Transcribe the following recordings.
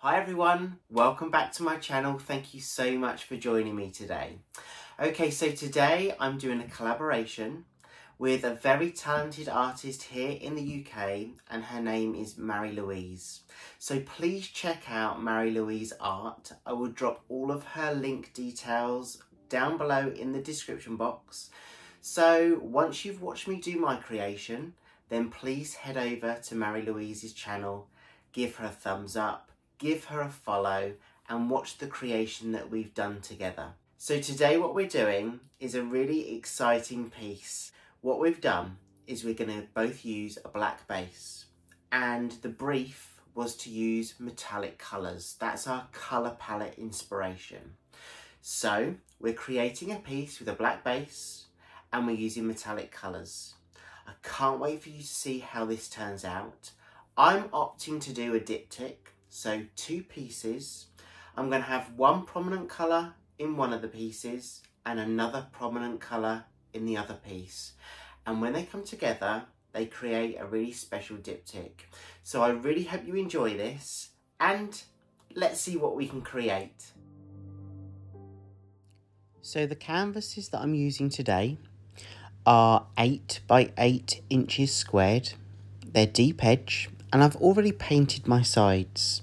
Hi everyone, welcome back to my channel. Thank you so much for joining me today. Okay, so today I'm doing a collaboration with a very talented artist here in the UK, and her name is Marie-Louise. So please check out Marie-Louise Art. I will drop all of her link details down below in the description box. So once you've watched me do my creation, then please head over to Marie-Louise's channel, give her a thumbs up, give her a follow, and watch the creation that we've done together. So today what we're doing is a really exciting piece. What we've done is we're going to both use a black base, and the brief was to use metallic colours. That's our colour palette inspiration. So we're creating a piece with a black base and we're using metallic colours. I can't wait for you to see how this turns out. I'm opting to do a diptych, so two pieces. I'm going to have one prominent colour in one of the pieces and another prominent colour in the other piece. And when they come together, they create a really special diptych. So I really hope you enjoy this, and let's see what we can create. So the canvases that I'm using today are 8 by 8 inches squared. They're deep edge, and I've already painted my sides.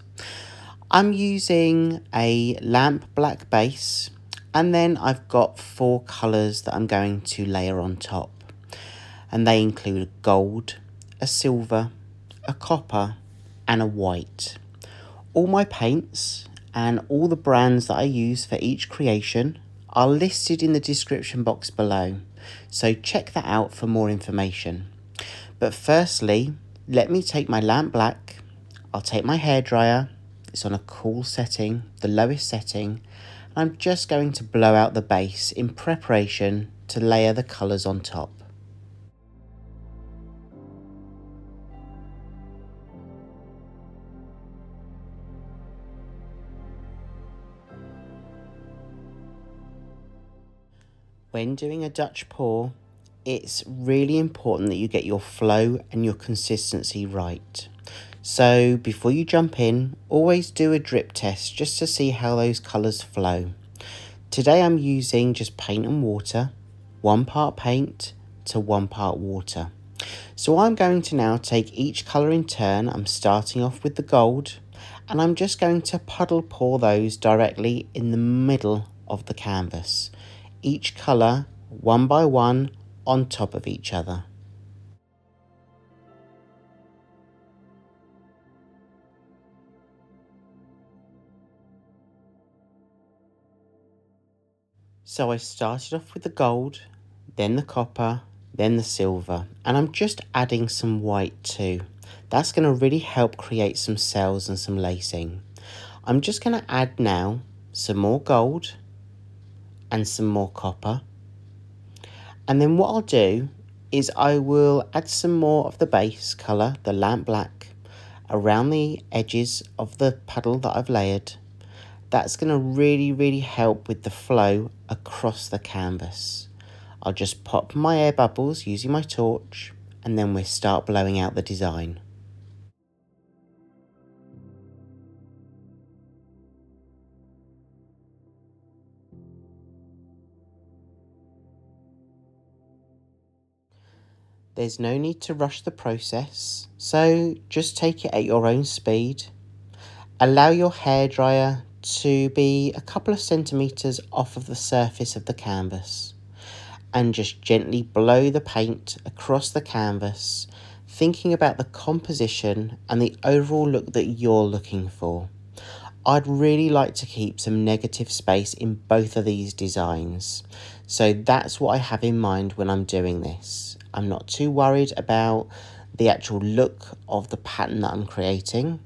I'm using a lamp black base, and then I've got 4 colours that I'm going to layer on top. And they include a gold, a silver, a copper, and a white. All my paints and all the brands that I use for each creation are listed in the description box below, so check that out for more information. But firstly, let me take my lamp black. I'll take my hairdryer. It's on a cool setting, the lowest setting. I'm just going to blow out the base in preparation to layer the colours on top. When doing a Dutch pour, it's really important that you get your flow and your consistency right. So before you jump in, always do a drip test just to see how those colours flow. Today I'm using just paint and water, 1 part paint to 1 part water. So I'm going to now take each colour in turn. I'm starting off with the gold, and I'm just going to puddle pour those directly in the middle of the canvas. Each colour, 1 by 1, on top of each other. So I started off with the gold, then the copper, then the silver, and I'm just adding some white too. That's going to really help create some cells and some lacing. I'm just going to add now some more gold and some more copper. And then what I'll do is I will add some more of the base colour, the lamp black, around the edges of the puddle that I've layered. That's going to really help with the flow across the canvas. I'll just pop my air bubbles using my torch, and then we'll start blowing out the design. There's no need to rush the process, so just take it at your own speed. Allow your hairdryer to be a couple of centimetres off of the surface of the canvas, and just gently blow the paint across the canvas, thinking about the composition and the overall look that you're looking for. I'd really like to keep some negative space in both of these designs, so that's what I have in mind when I'm doing this. I'm not too worried about the actual look of the pattern that I'm creating.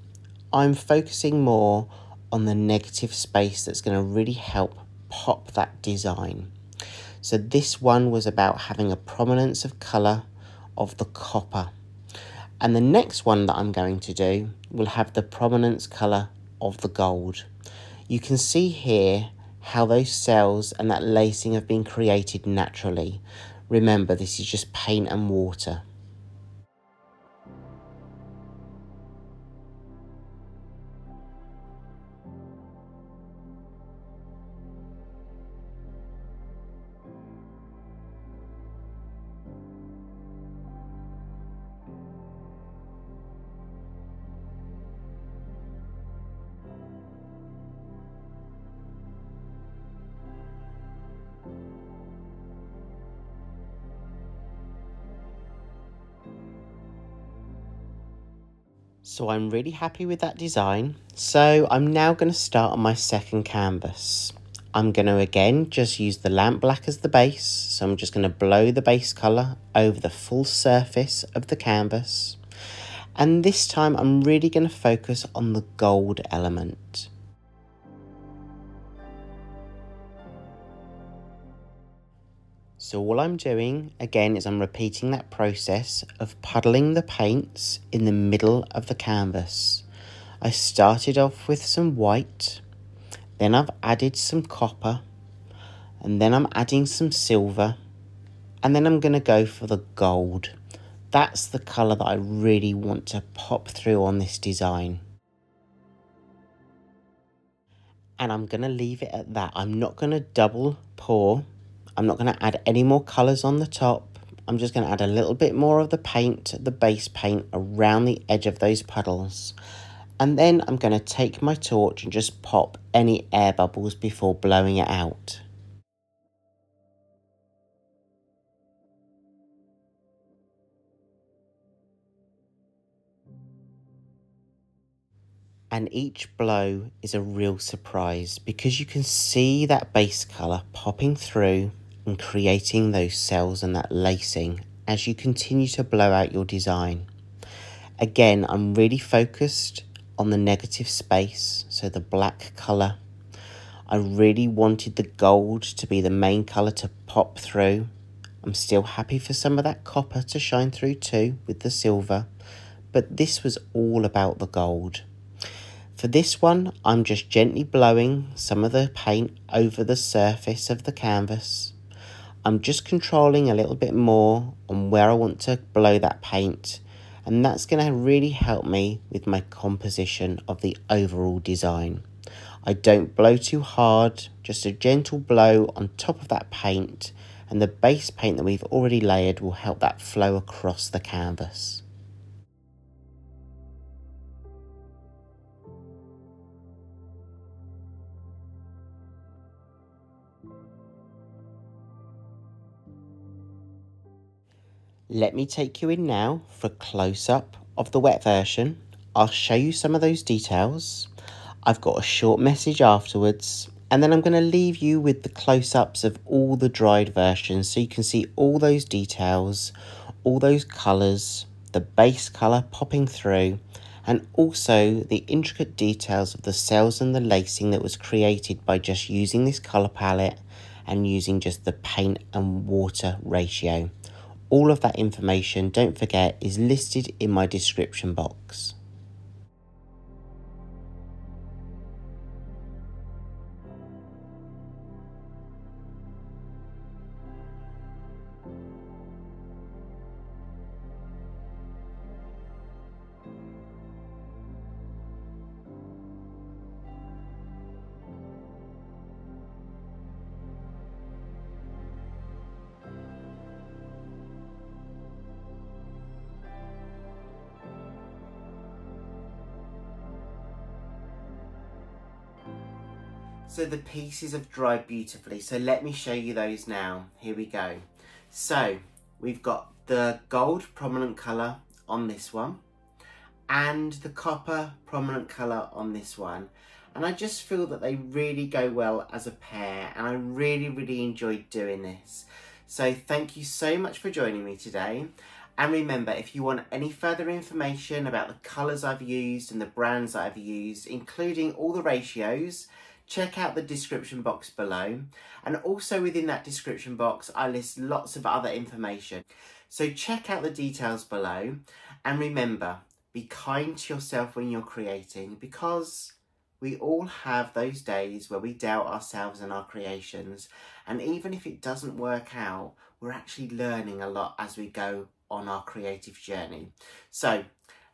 I'm focusing more on the negative space that's going to really help pop that design. So this one was about having a prominence of colour of the copper, and the next one that I'm going to do will have the prominence colour of the gold. You can see here how those cells and that lacing have been created naturally. Remember, this is just paint and water. So I'm really happy with that design. So I'm now going to start on my second canvas. I'm going to again just use the lamp black as the base. So I'm just going to blow the base colour over the full surface of the canvas. And this time I'm really going to focus on the gold element. So all I'm doing, again, is I'm repeating that process of puddling the paints in the middle of the canvas. I started off with some white, then I've added some copper, and then I'm adding some silver, and then I'm going to go for the gold. That's the colour that I really want to pop through on this design. And I'm going to leave it at that. I'm not going to double pour. I'm not going to add any more colours on the top. I'm just going to add a little bit more of the paint, the base paint, around the edge of those puddles. And then I'm going to take my torch and just pop any air bubbles before blowing it out. And each blow is a real surprise because you can see that base colour popping through and creating those cells and that lacing as you continue to blow out your design. Again, I'm really focused on the negative space, so the black colour. I really wanted the gold to be the main colour to pop through. I'm still happy for some of that copper to shine through too with the silver, but this was all about the gold. For this one, I'm just gently blowing some of the paint over the surface of the canvas. I'm just controlling a little bit more on where I want to blow that paint, and that's going to really help me with my composition of the overall design. I don't blow too hard, just a gentle blow on top of that paint, and the base paint that we've already layered will help that flow across the canvas. Let me take you in now for a close-up of the wet version. I'll show you some of those details. I've got a short message afterwards, and then I'm going to leave you with the close-ups of all the dried versions so you can see all those details, all those colours, the base colour popping through, and also the intricate details of the cells and the lacing that was created by just using this colour palette and using just the paint and water ratio. All of that information, don't forget, is listed in my description box. So the pieces have dried beautifully, so let me show you those now. Here we go. So we've got the gold prominent colour on this one and the copper prominent colour on this one, and I just feel that they really go well as a pair, and I really enjoyed doing this. So thank you so much for joining me today. And remember, if you want any further information about the colours I've used and the brands that I've used, including all the ratios, check out the description box below, and also within that description box I list lots of other information. So check out the details below, and remember, be kind to yourself when you're creating, because we all have those days where we doubt ourselves and our creations, and even if it doesn't work out, we're actually learning a lot as we go on our creative journey. So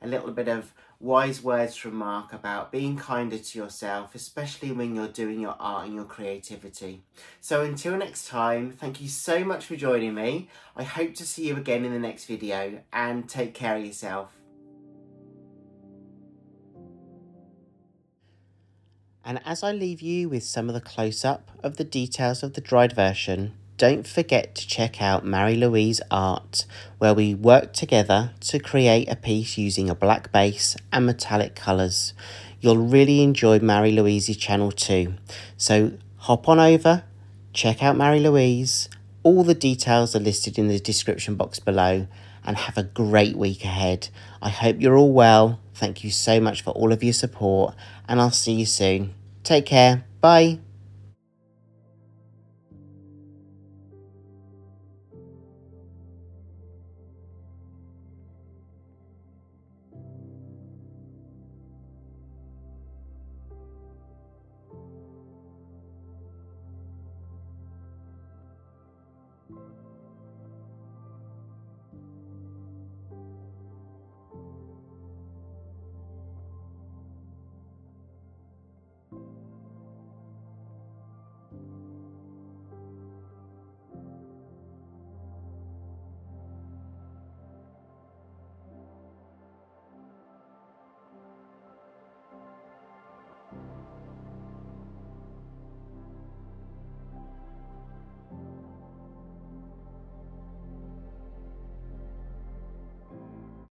a little bit of wise words from Mark about being kinder to yourself, especially when you're doing your art and your creativity. So until next time, thank you so much for joining me. I hope to see you again in the next video, and take care of yourself. And as I leave you with some of the close-up of the details of the dried version, don't forget to check out Marie-Louise Art, where we work together to create a piece using a black base and metallic colours. You'll really enjoy Marie-Louise's channel too, so hop on over, check out Marie-Louise. All the details are listed in the description box below, and have a great week ahead. I hope you're all well. Thank you so much for all of your support, and I'll see you soon. Take care. Bye.